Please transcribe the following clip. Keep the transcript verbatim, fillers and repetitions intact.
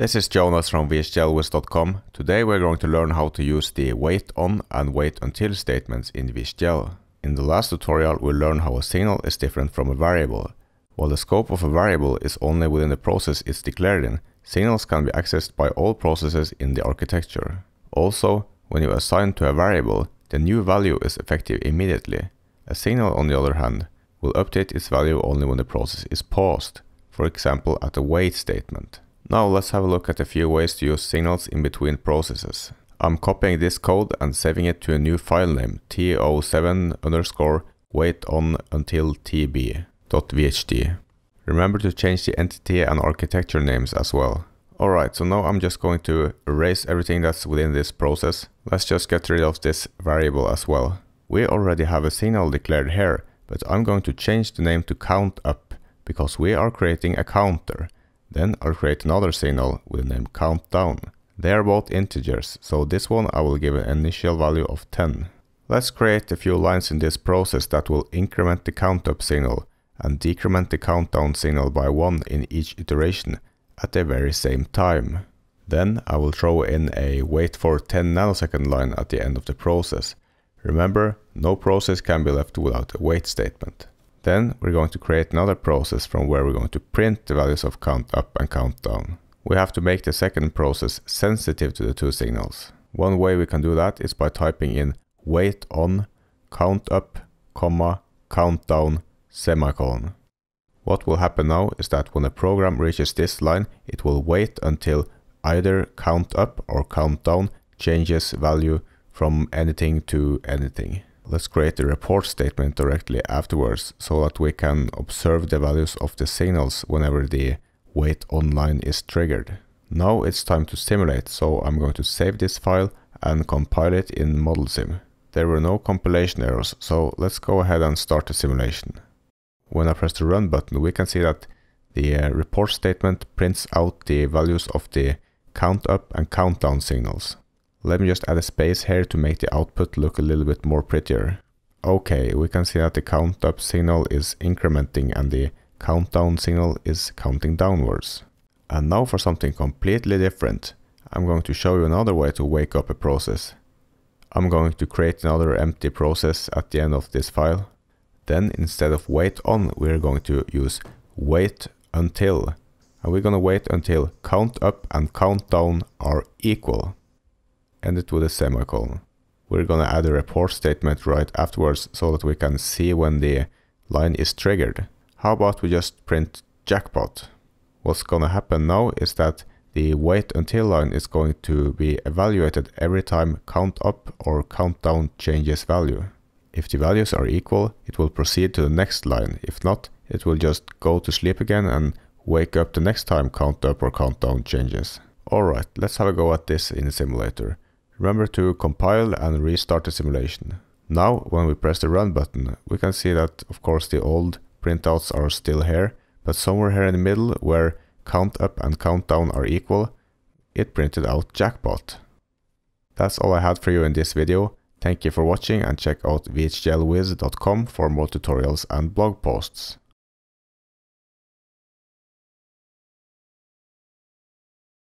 This is Jonas from V H D L whiz dot com. Today we're going to learn how to use the wait on and wait until statements in V H D L. In the last tutorial we learned how a signal is different from a variable. While the scope of a variable is only within the process it's declared in, signals can be accessed by all processes in the architecture. Also, when you assign to a variable, the new value is effective immediately. A signal, on the other hand, will update its value only when the process is paused, for example at a wait statement. Now let's have a look at a few ways to use signals in between processes. I'm copying this code and saving it to a new file name, T O seven underscore wait on until T B dot V H D. Remember to change the entity and architecture names as well. Alright, so now I'm just going to erase everything that's within this process. Let's just get rid of this variable as well. We already have a signal declared here, but I'm going to change the name to count up, because we are creating a counter. Then I'll create another signal with the name countdown. They are both integers, so this one I will give an initial value of ten. Let's create a few lines in this process that will increment the count-up signal and decrement the countdown signal by one in each iteration at the very same time. Then I will throw in a wait for ten nanosecond line at the end of the process. Remember, no process can be left without a wait statement. Then we're going to create another process from where we're going to print the values of count up and count down. We have to make the second process sensitive to the two signals. One way we can do that is by typing in wait on count up, comma, count down, semicolon. What will happen now is that when the program reaches this line, it will wait until either count up or count down changes value from anything to anything. Let's create the report statement directly afterwards so that we can observe the values of the signals whenever the wait on line is triggered. Now it's time to simulate, so I'm going to save this file and compile it in ModelSim. There were no compilation errors, so let's go ahead and start the simulation. When I press the run button, we can see that the uh, report statement prints out the values of the count up and countdown signals. Let me just add a space here to make the output look a little bit more prettier. Okay, we can see that the count up signal is incrementing and the countdown signal is counting downwards. And now for something completely different. I'm going to show you another way to wake up a process. I'm going to create another empty process at the end of this file. Then instead of wait on, we're going to use wait until. And we're going to wait until count up and count down are equal. End it with a semicolon. We're gonna add a report statement right afterwards so that we can see when the line is triggered. How about we just print jackpot? What's gonna happen now is that the wait until line is going to be evaluated every time count up or count down changes value. If the values are equal, it will proceed to the next line. If not, it will just go to sleep again and wake up the next time count up or count down changes. Alright, let's have a go at this in the simulator. Remember to compile and restart the simulation. Now, when we press the run button, we can see that, of course, the old printouts are still here, but somewhere here in the middle, where count up and count down are equal, it printed out jackpot. That's all I had for you in this video. Thank you for watching and check out V H D L whiz dot com for more tutorials and blog posts.